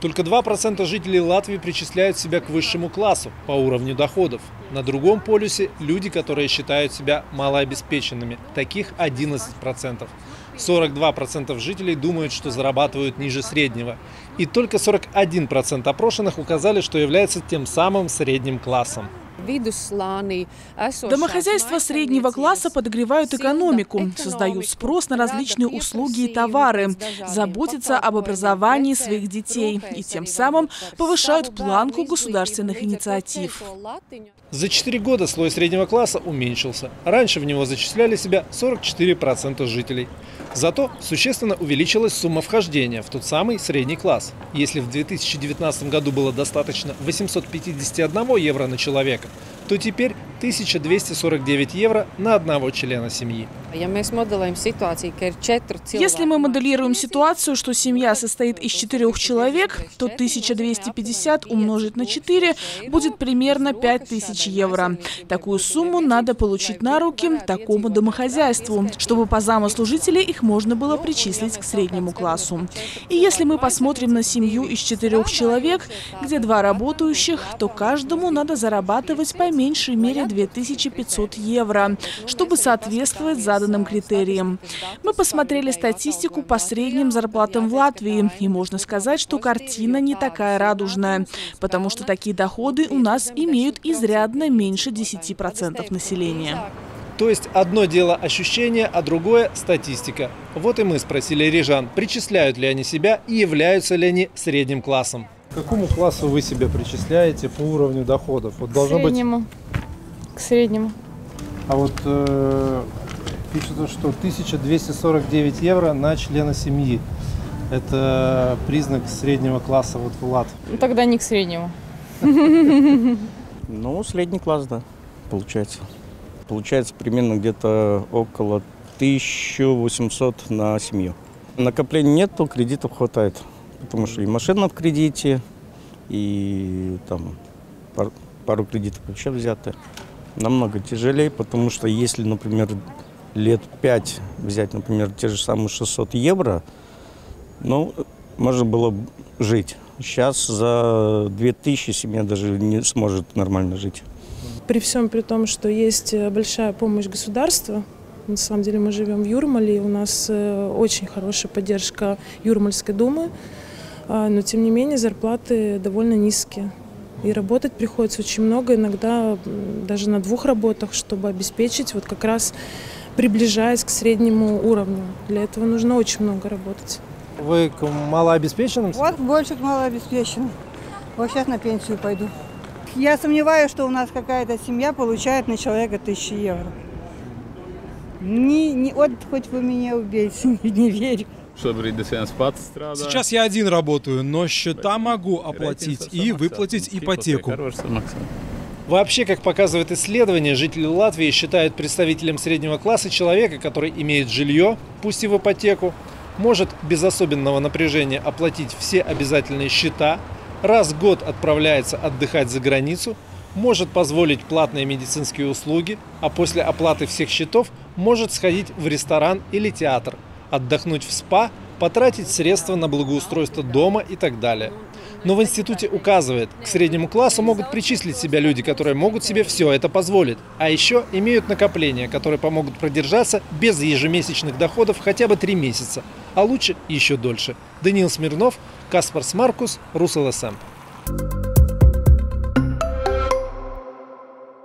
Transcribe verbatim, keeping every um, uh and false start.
Только два процента жителей Латвии причисляют себя к высшему классу по уровню доходов. На другом полюсе люди, которые считают себя малообеспеченными. Таких одиннадцать процентов. сорок два процента жителей думают, что зарабатывают ниже среднего. И только сорок один процент опрошенных указали, что являются тем самым средним классом. Домохозяйства среднего класса подогревают экономику, создают спрос на различные услуги и товары, заботятся об образовании своих детей и тем самым повышают планку государственных инициатив. За четыре года слой среднего класса уменьшился. Раньше в него зачисляли себя сорок четыре процента жителей. Зато существенно увеличилась сумма вхождения в тот самый средний класс. Если в две тысячи девятнадцатом году было достаточно восемьсот пятьдесят один евро на человека, то теперь тысяча двести сорок девять евро на одного члена семьи. Если мы моделируем ситуацию, что семья состоит из четырех человек, то тысяча двести пятьдесят умножить на четыре будет примерно пять тысяч евро. Такую сумму надо получить на руки такому домохозяйству, чтобы по замыслу жителей их можно было причислить к среднему классу. И если мы посмотрим на семью из четырех человек, где два работающих, то каждому надо зарабатывать по меньшей мере две тысячи пятьсот евро, чтобы соответствовать заданным критериям. Мы посмотрели статистику по средним зарплатам в Латвии, и можно сказать, что картина не такая радужная, потому что такие доходы у нас имеют изрядно меньше десяти процентов населения. То есть одно дело ощущение, а другое – статистика. Вот и мы спросили рижан, причисляют ли они себя и являются ли они средним классом. К какому классу вы себя причисляете по уровню доходов? Вот должно быть... К среднему. А вот э, пишется, что тысяча двести сорок девять евро на члена семьи. Это признак среднего класса вот в Латвии. Ну, тогда не к среднему. Ну, средний класс, да, получается. Получается примерно где-то около тысячи восьмисот на семью. Накоплений нет, то кредитов хватает. Потому что и машина в кредите, и там пар, пару кредитов еще взяты. Намного тяжелее, потому что если, например, лет пять взять, например, те же самые шестьсот евро, ну, можно было жить. Сейчас за две тысячи семья даже не сможет нормально жить. При всем при том, что есть большая помощь государства, на самом деле мы живем в Юрмале, и у нас очень хорошая поддержка Юрмальской думы. Но, тем не менее, зарплаты довольно низкие. И работать приходится очень много, иногда даже на двух работах, чтобы обеспечить, вот как раз приближаясь к среднему уровню. Для этого нужно очень много работать. Вы к малообеспеченным? Вот больше к малообеспеченным. Вот сейчас на пенсию пойду. Я сомневаюсь, что у нас какая-то семья получает на человека тысячу евро. Не, не, вот хоть вы меня убейте, не верю. Сейчас я один работаю, но счета могу оплатить и выплатить ипотеку. Вообще, как показывает исследование, жители Латвии считают представителем среднего класса человека, который имеет жилье, пусть и в ипотеку, может без особенного напряжения оплатить все обязательные счета, раз в год отправляется отдыхать за границу, может позволить платные медицинские услуги, а после оплаты всех счетов может сходить в ресторан или театр, отдохнуть в спа, потратить средства на благоустройство дома и так далее. Но в институте указывает, к среднему классу могут причислить себя люди, которые могут себе все это позволить. А еще имеют накопления, которые помогут продержаться без ежемесячных доходов хотя бы три месяца, а лучше еще дольше. Даниил Смирнов, Каспарс Маркус, Русал Сэмп.